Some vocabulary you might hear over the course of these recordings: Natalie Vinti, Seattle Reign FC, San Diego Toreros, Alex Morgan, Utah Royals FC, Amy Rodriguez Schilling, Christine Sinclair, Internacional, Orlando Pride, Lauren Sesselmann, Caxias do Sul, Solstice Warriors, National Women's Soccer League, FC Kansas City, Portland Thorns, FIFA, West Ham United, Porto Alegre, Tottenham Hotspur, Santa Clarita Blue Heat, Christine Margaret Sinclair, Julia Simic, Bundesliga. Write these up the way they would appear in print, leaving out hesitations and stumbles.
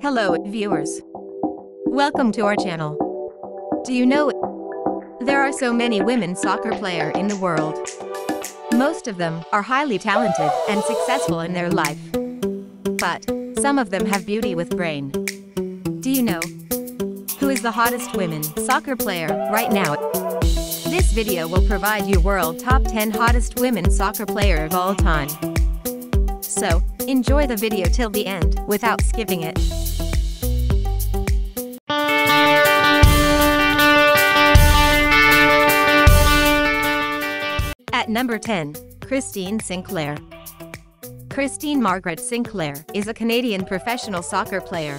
Hello, viewers. Welcome to our channel. Do you know, there are so many women soccer players in the world. Most of them are highly talented and successful in their life. But some of them have beauty with brain. Do you know who is the hottest women soccer player right now? This video will provide you world top 10 hottest women soccer player of all time. So, enjoy the video till the end without skipping it. At number 10, Christine Sinclair. Christine Margaret Sinclair is a Canadian professional soccer player.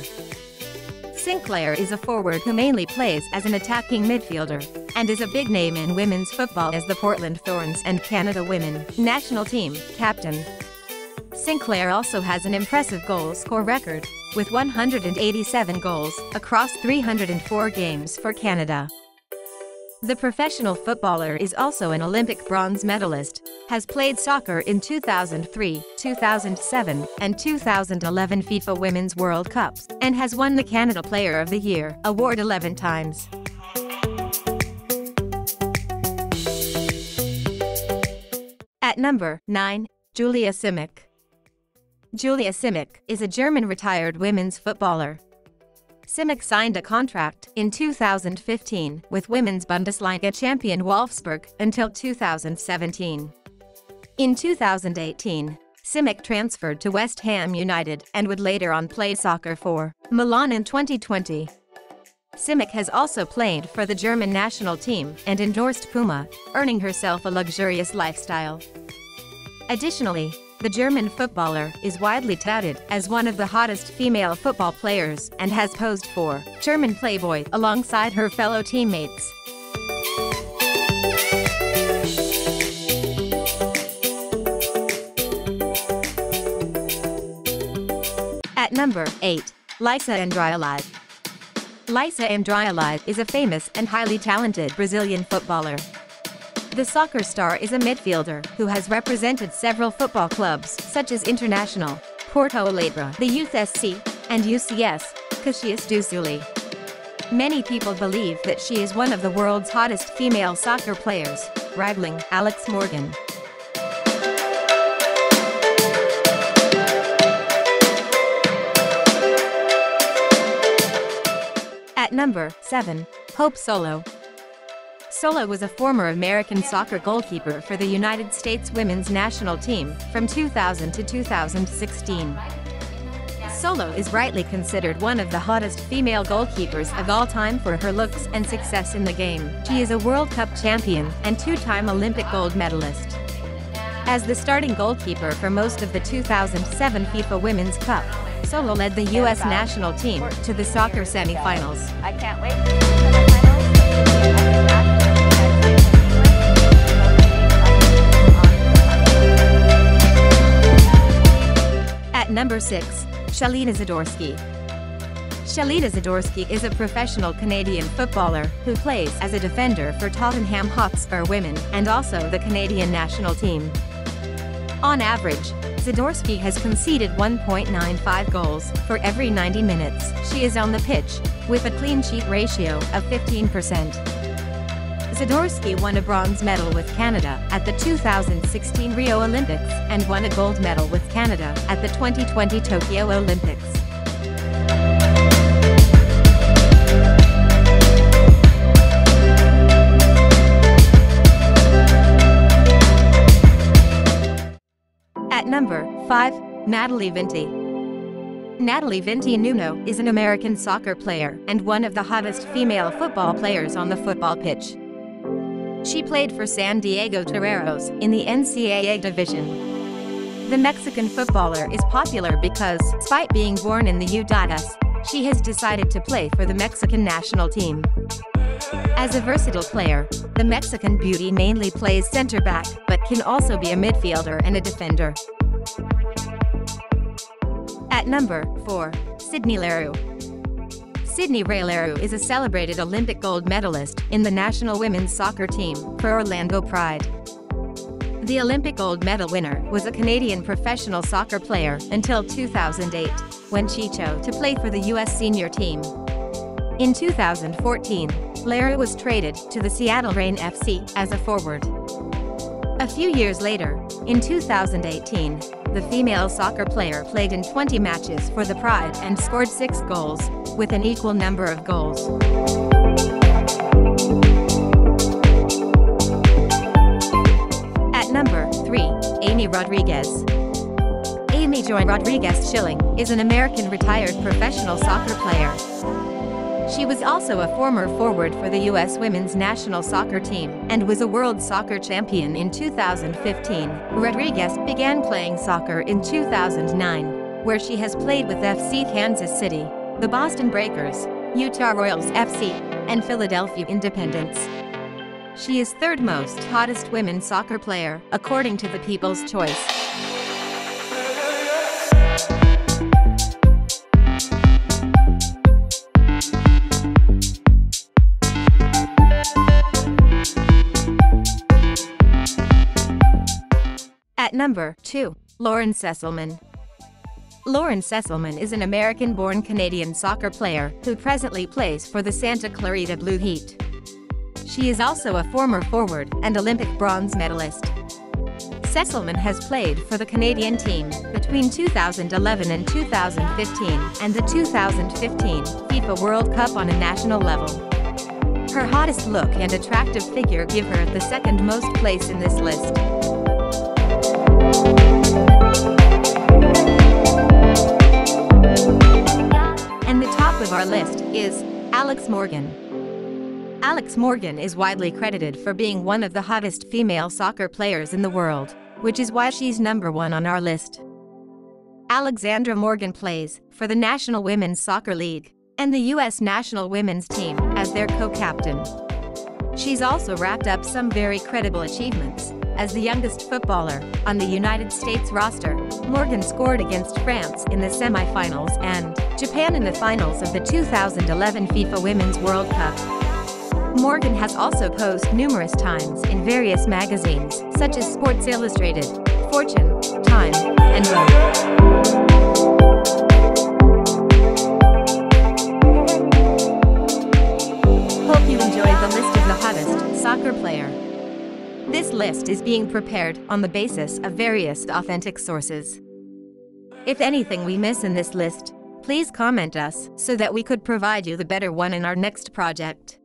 Sinclair is a forward who mainly plays as an attacking midfielder and is a big name in women's football as the Portland Thorns and Canada Women National Team captain. Sinclair also has an impressive goal score record, with 187 goals across 304 games for Canada. The professional footballer is also an Olympic bronze medalist, has played soccer in 2003, 2007, and 2011 FIFA Women's World Cups, and has won the Canada Player of the Year award 11 times. At number 9, Julia Simic. Julia Simic is a German retired women's footballer. Simic signed a contract in 2015 with women's Bundesliga champion Wolfsburg until 2017. In 2018, Simic transferred to West Ham United and would later on play soccer for Milan in 2020. Simic has also played for the German national team and endorsed Puma, earning herself a luxurious lifestyle. Additionally, the German footballer is widely touted as one of the hottest female football players and has posed for German Playboy alongside her fellow teammates. At number 8, Laisa Andrioli. Laisa Andrioli is a famous and highly talented Brazilian footballer. The soccer star is a midfielder who has represented several football clubs such as Internacional, Porto Alegre, the Youth SC, and UCS, Caxias do Sul. Many people believe that she is one of the world's hottest female soccer players, rivaling Alex Morgan. At number 7, Hope Solo. Solo was a former American soccer goalkeeper for the United States women's national team from 2000 to 2016. Solo is rightly considered one of the hottest female goalkeepers of all time for her looks and success in the game. She is a World Cup champion and two-time Olympic gold medalist. As the starting goalkeeper for most of the 2007 FIFA Women's Cup, Solo led the U.S. national team to the soccer semifinals. I can't wait. At number 6, Shelina Zadorsky. Shelina Zadorsky is a professional Canadian footballer who plays as a defender for Tottenham Hotspur women and also the Canadian national team. On average, Zadorsky has conceded 1.95 goals for every 90 minutes she is on the pitch, with a clean sheet ratio of 15%. Zadorsky won a bronze medal with Canada at the 2016 Rio Olympics and won a gold medal with Canada at the 2020 Tokyo Olympics. At number 5, Natalie Vinti. Natalie Vinti Nuno is an American soccer player and one of the hottest female football players on the football pitch. She played for San Diego Toreros in the NCAA division. The Mexican footballer is popular because, despite being born in the Utahs, she has decided to play for the Mexican national team. As a versatile player, the Mexican beauty mainly plays center-back but can also be a midfielder and a defender. At number 4, Sydney Leroux. Sydney Leroux is a celebrated Olympic gold medalist in the national women's soccer team for Orlando Pride. The Olympic gold medal winner was a Canadian professional soccer player until 2008, when she chose to play for the U.S. senior team. In 2014, Leroux was traded to the Seattle Reign FC as a forward. A few years later, in 2018, the female soccer player played in 20 matches for the Pride and scored 6 goals, with an equal number of goals. At number 3, Amy Rodriguez. Amy Rodriguez Schilling is an American retired professional soccer player. She was also a former forward for the U.S. women's national soccer team and was a world soccer champion in 2015. Rodriguez began playing soccer in 2009, where she has played with FC Kansas City, the Boston Breakers, Utah Royals FC, and Philadelphia Independence. She is third most hottest women's soccer player, according to the People's Choice. At number 2, Lauren Sesselmann. Lauren Sesselmann is an American-born Canadian soccer player who presently plays for the Santa Clarita Blue Heat. She is also a former forward and Olympic bronze medalist. Sesselmann has played for the Canadian team between 2011 and 2015 and the 2015 FIFA World Cup on a national level. Her hottest look and attractive figure give her the second most place in this list. And the top of our list is Alex Morgan. Alex Morgan is widely credited for being one of the hottest female soccer players in the world, which is why she's number 1 on our list. Alexandra Morgan plays for the National Women's Soccer League and the U.S. national women's team as their co-captain. She's also racked up some very credible achievements. As the youngest footballer on the United States roster, Morgan scored against France in the semi-finals and Japan in the finals of the 2011 FIFA Women's World Cup. Morgan has also posed numerous times in various magazines such as Sports Illustrated, Fortune, Time, and Vogue. Hope you enjoyed the list of the hottest soccer player. This list is being prepared on the basis of various authentic sources. If anything we miss in this list, please comment us so that we could provide you the better one in our next project.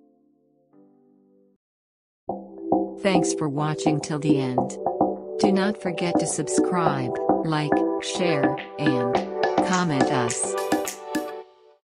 Thanks for watching till the end. Do not forget to subscribe, like, share, and comment us.